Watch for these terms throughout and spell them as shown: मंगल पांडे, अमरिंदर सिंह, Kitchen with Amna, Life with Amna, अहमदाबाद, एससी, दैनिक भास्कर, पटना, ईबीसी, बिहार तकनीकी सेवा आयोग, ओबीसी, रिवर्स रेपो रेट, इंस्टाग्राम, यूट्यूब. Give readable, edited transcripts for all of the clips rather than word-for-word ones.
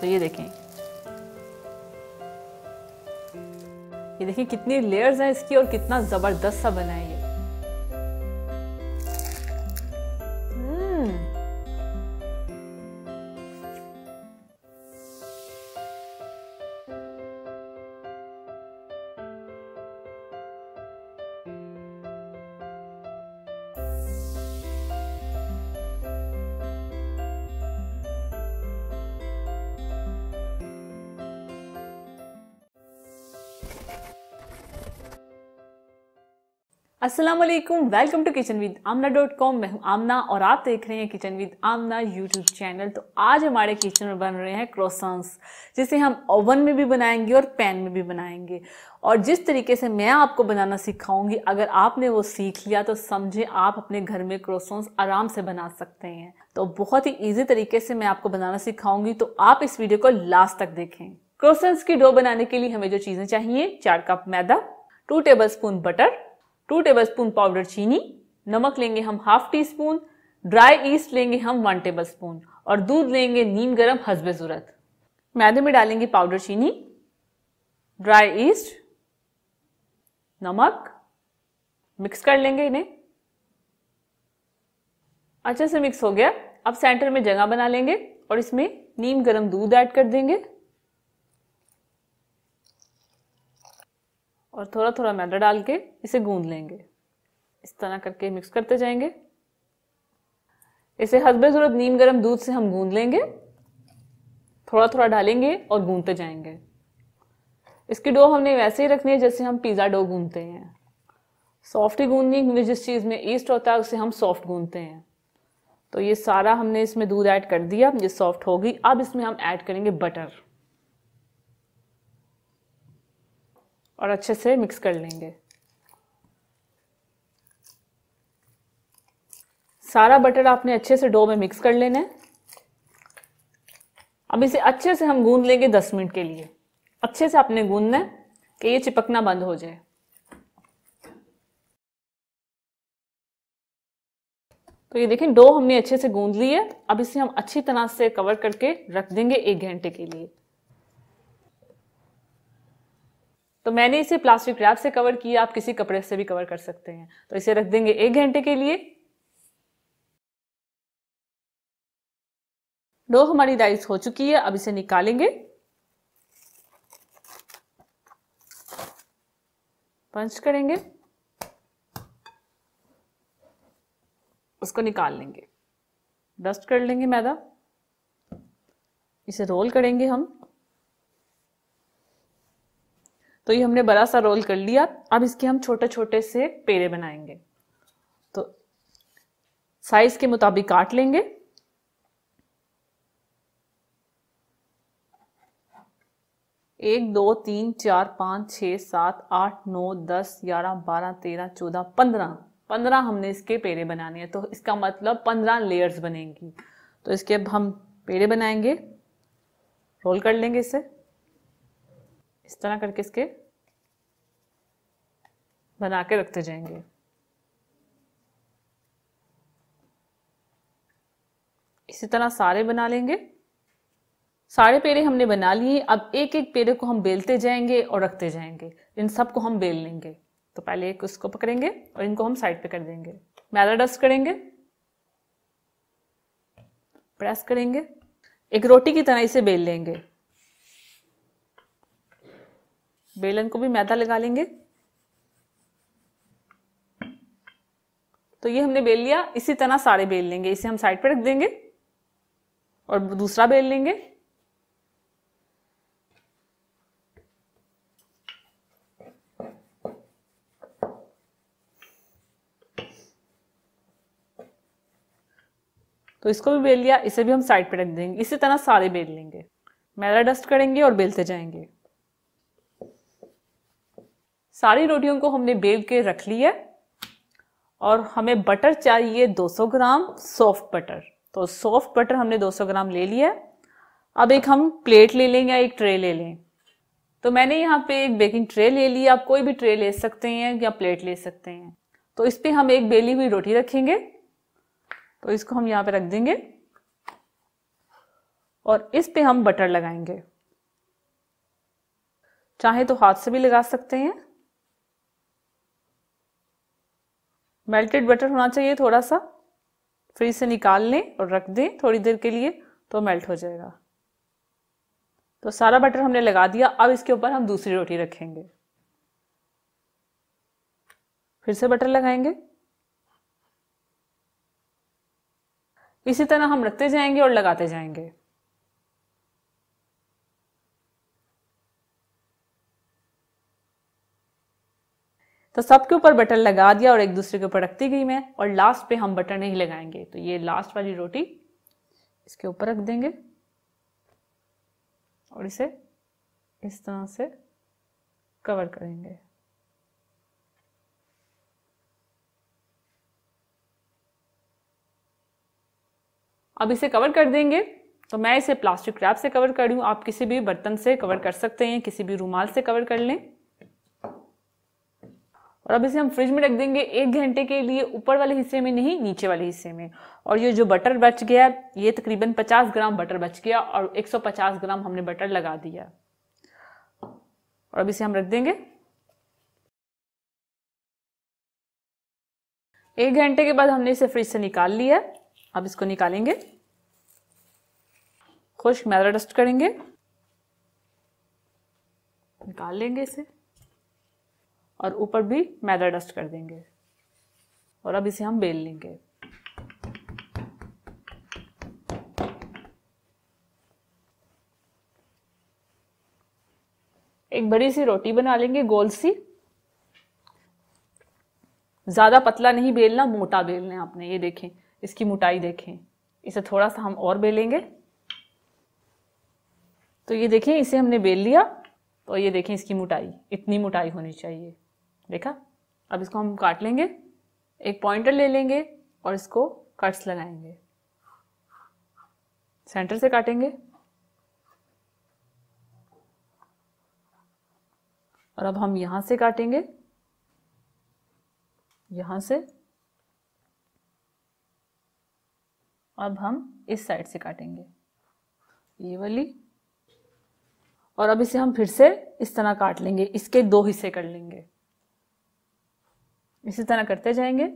तो ये देखिए कितनी लेयर्स हैं इसकी और कितना जबरदस्त सा बना है ये। अस्सलामुअलैकुम, वेलकम टू किचन विद आमना.com। मैं हूँ आमना और आप देख रहे हैं kitchen with Aamna यूट्यूब channel. तो आज हमारे किचन में बन रहे हैं क्रोसंस, जिसे हम ओवन में भी बनाएंगे और पैन में भी बनाएंगे। और जिस तरीके से मैं आपको बनाना सिखाऊंगी, अगर आपने वो सीख लिया तो समझे आप अपने घर में क्रोसंस आराम से बना सकते हैं। तो बहुत ही ईजी तरीके से मैं आपको बनाना सिखाऊंगी, तो आप इस वीडियो को लास्ट तक देखें। क्रोसंस की डो बनाने के लिए हमें जो चीज़ें चाहिए, 4 कप मैदा, 2 टेबलस्पून बटर, 2 टेबलस्पून पाउडर चीनी, नमक लेंगे हम 1/2 टीस्पून, ड्राई ईस्ट लेंगे हम 1 टेबलस्पून और दूध लेंगे नीम गर्म हस्बे ज़रूरत। मैदे में डालेंगे पाउडर चीनी, ड्राई ईस्ट, नमक, मिक्स कर लेंगे इन्हें। अच्छे से मिक्स हो गया। अब सेंटर में जगह बना लेंगे और इसमें नीम गर्म दूध ऐड कर देंगे और थोड़ा थोड़ा मैदा डाल के इसे गूंद लेंगे। इस तरह करके मिक्स करते जाएंगे। इसे हस्बे ज़रूरत नीम गर्म दूध से हम गूंद लेंगे, थोड़ा थोड़ा डालेंगे और गूंदते जाएंगे। इसकी डो हमने वैसे ही रखनी है जैसे हम पिज़्ज़ा डो गूंदते हैं। सॉफ्ट ही गूंदनी है क्योंकि जिस चीज़ में ईस्ट होता है उसे हम सॉफ्ट गूंदते हैं। तो ये सारा हमने इसमें दूध ऐड कर दिया, ये सॉफ्ट होगी। अब इसमें हम ऐड करेंगे बटर और अच्छे से मिक्स कर लेंगे। सारा बटर आपने अच्छे से डो में मिक्स कर लेना है। अब इसे अच्छे से हम गूंद लेंगे 10 मिनट के लिए। अच्छे से आपने गूंदना है कि ये चिपकना बंद हो जाए। तो ये देखें, डो हमने अच्छे से गूंद ली है। अब इसे हम अच्छी तरह से कवर करके रख देंगे 1 घंटे के लिए। तो मैंने इसे प्लास्टिक रैप से कवर किया, आप किसी कपड़े से भी कवर कर सकते हैं। तो इसे रख देंगे 1 घंटे के लिए। डो हमारी राइस हो चुकी है, अब इसे निकालेंगे। पंच करेंगे, उसको निकाल लेंगे। डस्ट कर लेंगे मैदा, इसे रोल करेंगे हम। तो ये हमने बड़ा सा रोल कर लिया। अब इसके हम छोटे छोटे से पेड़े बनाएंगे। तो साइज के मुताबिक काट लेंगे। एक, दो, तीन, चार, 5, 6, 7, 8, 9, 10, 11, 12, 13, 14, 15 हमने इसके पेड़े बनाने हैं। तो इसका मतलब 15 लेयर्स बनेंगी। तो इसके अब हम पेड़े बनाएंगे, रोल कर लेंगे इसे इस तरह करके। इसके बना के रखते जाएंगे। इसी तरह सारे बना लेंगे। सारे पेड़े हमने बना लिए। अब एक एक पेड़े को हम बेलते जाएंगे और रखते जाएंगे। इन सब को हम बेल लेंगे। तो पहले एक उसको पकड़ेंगे और इनको हम साइड पे कर देंगे। मैदा डस्ट करेंगे, प्रेस करेंगे। एक रोटी की तरह इसे बेल लेंगे। बेलन को भी मैदा लगा लेंगे। तो ये हमने बेल लिया। इसी तरह सारे बेल लेंगे। इसे हम साइड पर रख देंगे और दूसरा बेल लेंगे। तो इसको भी बेल लिया, इसे भी हम साइड पर रख देंगे। इसी तरह सारे बेल लेंगे। मैदा डस्ट करेंगे और बेलते जाएंगे। सारी रोटियों को हमने बेल के रख ली है। और हमें बटर चाहिए 200 ग्राम सॉफ्ट बटर। तो सॉफ्ट बटर हमने 200 ग्राम ले लिया है। अब एक हम प्लेट ले लें या एक ट्रे ले लें। तो मैंने यहाँ पे एक बेकिंग ट्रे ले ली। आप कोई भी ट्रे ले सकते हैं या प्लेट ले सकते हैं। तो इस पे हम एक बेली हुई रोटी रखेंगे। तो इसको हम यहाँ पे रख देंगे और इस पे हम बटर लगाएंगे। चाहे तो हाथ से भी लगा सकते हैं। मेल्टेड बटर होना चाहिए थोड़ा सा। फ्रीज से निकाल लें और रख दें थोड़ी देर के लिए तो मेल्ट हो जाएगा। तो सारा बटर हमने लगा दिया। अब इसके ऊपर हम दूसरी रोटी रखेंगे। फिर से बटर लगाएंगे। इसी तरह हम रखते जाएंगे और लगाते जाएंगे। तो सबके ऊपर बटर लगा दिया और एक दूसरे के ऊपर रखती गई मैं, और लास्ट पे हम बटर नहीं लगाएंगे। तो ये लास्ट वाली रोटी इसके ऊपर रख देंगे और इसे इस तरह से कवर करेंगे। अब इसे कवर कर देंगे। तो मैं इसे प्लास्टिक रैप से कवर कर रही हूँ। आप किसी भी बर्तन से कवर कर सकते हैं, किसी भी रुमाल से कवर कर लें। और अब इसे हम फ्रिज में रख देंगे 1 घंटे के लिए। ऊपर वाले हिस्से में नहीं, नीचे वाले हिस्से में। और ये जो बटर बच गया, ये तकरीबन 50 ग्राम बटर बच गया और 150 ग्राम हमने बटर लगा दिया। और अब इसे हम रख देंगे। 1 घंटे के बाद हमने इसे फ्रिज से निकाल लिया। अब इसको निकालेंगे, खुश्क मैदा डस्ट करेंगे, निकाल लेंगे इसे और ऊपर भी मैदा डस्ट कर देंगे। और अब इसे हम बेल लेंगे। एक बड़ी सी रोटी बना लेंगे, गोल सी। ज्यादा पतला नहीं बेलना, मोटा बेलना है आपने। ये देखें, इसकी मोटाई देखें। इसे थोड़ा सा हम और बेलेंगे। तो ये देखें, इसे हमने बेल लिया। तो ये देखें इसकी मोटाई, इतनी मोटाई होनी चाहिए। देखा? अब इसको हम काट लेंगे। एक पॉइंटर ले लेंगे और इसको कट्स लगाएंगे। सेंटर से काटेंगे। और अब हम यहां से काटेंगे, यहां से। अब हम इस साइड से काटेंगे, ये वाली। और अब इसे हम फिर से इस तरह काट लेंगे। इसके 2 हिस्से कर लेंगे। इसी तरह करते जाएंगे।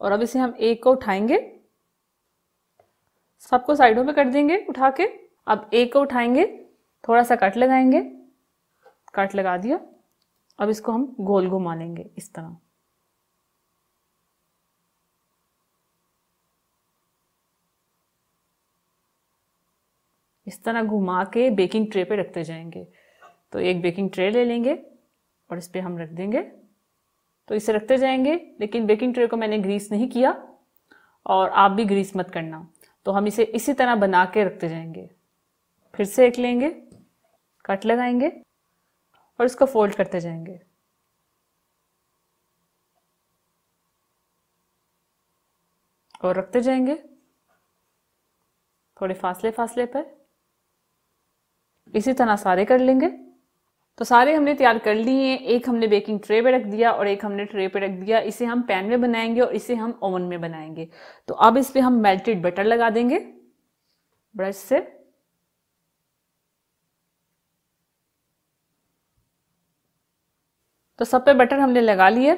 और अब इसे हम एक को उठाएंगे, सबको साइडों पे कर देंगे उठा के। अब एक को उठाएंगे, थोड़ा सा कट लगाएंगे। कट लगा दिया। अब इसको हम गोल घुमा लेंगे इस तरह। इस तरह घुमा के बेकिंग ट्रे पे रखते जाएंगे। तो एक बेकिंग ट्रे ले लेंगे और इस पे हम रख देंगे। तो इसे रखते जाएंगे, लेकिन बेकिंग ट्रे को मैंने ग्रीस नहीं किया और आप भी ग्रीस मत करना। तो हम इसे इसी तरह बना के रखते जाएंगे। फिर से एक लेंगे, कट लगाएंगे और इसको फोल्ड करते जाएंगे। और रखते जाएंगे थोड़े फासले फासले पर। इसी तरह सारे कर लेंगे। तो सारे हमने तैयार कर लिए। एक हमने बेकिंग ट्रे पे रख दिया और एक हमने ट्रे पे रख दिया। इसे हम पैन में बनाएंगे और इसे हम ओवन में बनाएंगे। तो अब इस पे हम मेल्टेड बटर लगा देंगे ब्रश से। तो सब पे बटर हमने लगा लिए।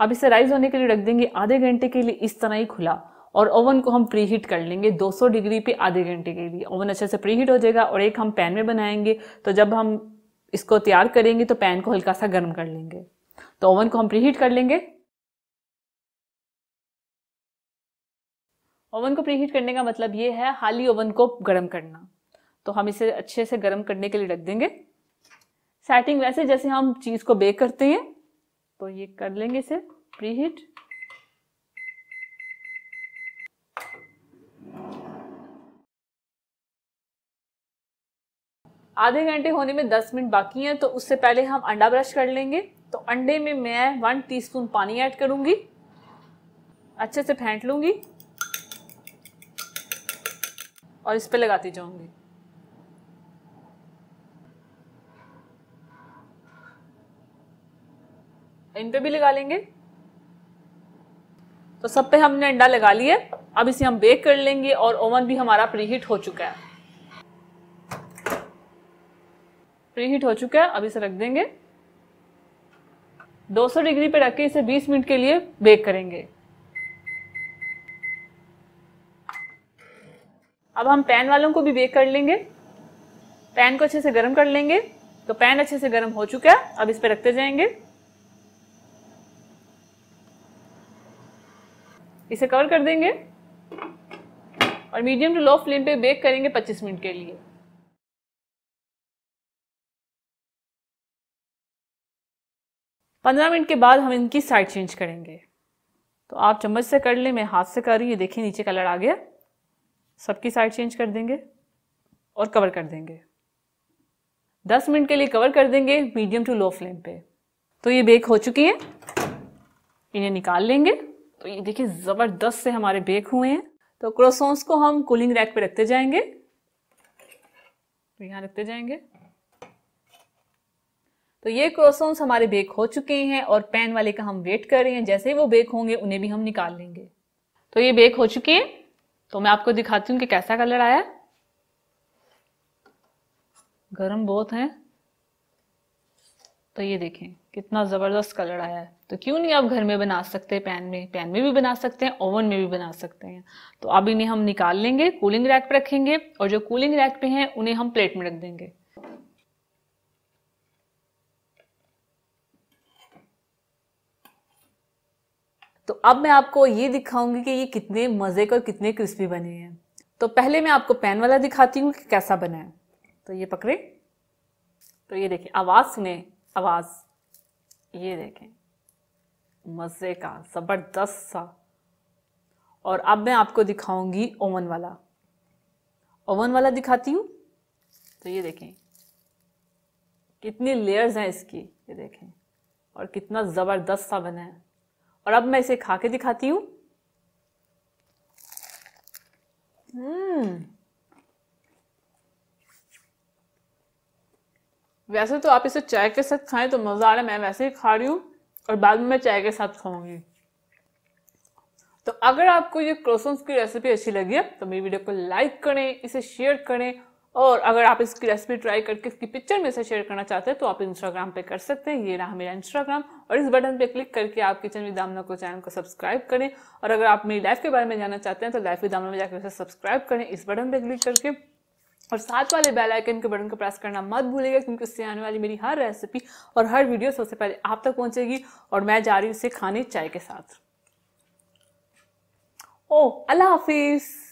अब इसे राइज होने के लिए रख देंगे आधे घंटे के लिए, इस तरह ही खुला। और ओवन को हम प्री हीट कर लेंगे 200 डिग्री पे आधे घंटे के लिए। ओवन अच्छे से प्री हीट हो जाएगा। और एक हम पैन में बनाएंगे। तो जब हम इसको तैयार करेंगे तो पैन को हल्का सा गर्म कर लेंगे। तो ओवन को हम प्री हीट कर लेंगे। ओवन को प्री हीट करने का मतलब ये है हाली ओवन को गर्म करना। तो हम इसे अच्छे से गर्म करने के लिए रख देंगे। सेटिंग वैसे जैसे हम चीज़ को बेक करते हैं। तो ये कर लेंगे इसे प्री हीट। आधे घंटे होने में 10 मिनट बाकी हैं। तो उससे पहले हम अंडा ब्रश कर लेंगे। तो अंडे में मैं 1 टीस्पून पानी ऐड करूंगी। अच्छे से फेंट लूंगी और इस पे लगाती जाऊंगी। इन पे भी लगा लेंगे। तो सब पे हमने अंडा लगा लिए। अब इसे हम बेक कर लेंगे और ओवन भी हमारा प्रीहीट हो चुका है। प्रीहीट हो चुका है, अब इसे रख देंगे 200 डिग्री पे रख के इसे 20 मिनट के लिए बेक करेंगे। अब हम पैन वालों को भी बेक कर लेंगे। पैन को अच्छे से गर्म कर लेंगे। तो पैन अच्छे से गर्म हो चुका है, अब इस पे रखते जाएंगे, इसे कवर कर देंगे और मीडियम टू लो फ्लेम पे बेक करेंगे 25 मिनट के लिए। पंद्रह मिनट के बाद हम इनकी साइड चेंज करेंगे। तो आप चम्मच से कर लें, मैं हाथ से कर रही हूँ। ये देखिए नीचे कलर आ गया। सबकी साइड चेंज कर देंगे और कवर कर देंगे। 10 मिनट के लिए कवर कर देंगे मीडियम टू लो फ्लेम पे। तो ये बेक हो चुकी है, इन्हें निकाल लेंगे। तो ये देखिए ज़बरदस्त से हमारे बेक हुए हैं। तो क्रोसॉन्स को हम कूलिंग रैक पे रखते जाएंगे, तो यहाँ रखते जाएंगे। तो ये क्रोसॉन्स हमारे बेक हो चुके हैं और पैन वाले का हम वेट कर रहे हैं। जैसे ही वो बेक होंगे उन्हें भी हम निकाल लेंगे। तो ये बेक हो चुकी है, तो मैं आपको दिखाती हूँ कि कैसा कलर आया। गरम बहुत है, तो ये देखें कितना ज़बरदस्त कलर आया है। तो क्यों नहीं आप घर में बना सकते, पैन में भी बना सकते हैं, ओवन में भी बना सकते हैं। तो अब इन्हें हम निकाल लेंगे, कूलिंग रैक पर रखेंगे और जो कूलिंग रैक पे हैं उन्हें हम प्लेट में रख देंगे। तो अब मैं आपको ये दिखाऊंगी कि ये कितने मज़े का और कितने क्रिस्पी बने हैं। तो पहले मैं आपको पैन वाला दिखाती हूँ कि कैसा बना है। तो ये पकड़े, तो ये देखें, आवाज़ सुने, आवाज़। ये देखें मज़े का ज़बरदस्त सा। और अब मैं आपको दिखाऊंगी ओवन वाला दिखाती हूँ। तो ये देखें कितनी लेयर्स हैं इसकी, ये देखें, और कितना ज़बरदस्त सा बना है। और अब मैं इसे खा के दिखाती हूँ। वैसे तो आप इसे चाय के साथ खाएं तो मज़ा आ रहा है, मैं वैसे ही खा रही हूँ और बाद में मैं चाय के साथ खाऊंगी। तो अगर आपको ये क्रोसॉन्स की रेसिपी अच्छी लगी है तो मेरी वीडियो को लाइक करें, इसे शेयर करें। और अगर आप इसकी रेसिपी ट्राई करके इसकी पिक्चर में से शेयर करना चाहते हैं तो आप इंस्टाग्राम पे कर सकते हैं। ये रहा मेरा इंस्टाग्राम और इस बटन पे क्लिक करके आप किचन विद आमना को चैनल को सब्सक्राइब करें। और अगर आप मेरी लाइफ के बारे में जानना चाहते हैं तो लाइफ विद आमना में जाकर उसे सब्सक्राइब करें इस बटन पे क्लिक करके। और साथ वाले बेल आइकन के बटन को प्रेस करना मत भूलिएगा, क्योंकि उससे आने वाली मेरी हर रेसिपी और हर वीडियो सबसे पहले आप तक पहुँचेगी। और मैं जा रही हूँ उसे खाने चाय के साथ। ओह, अल्लाह हाफिज़।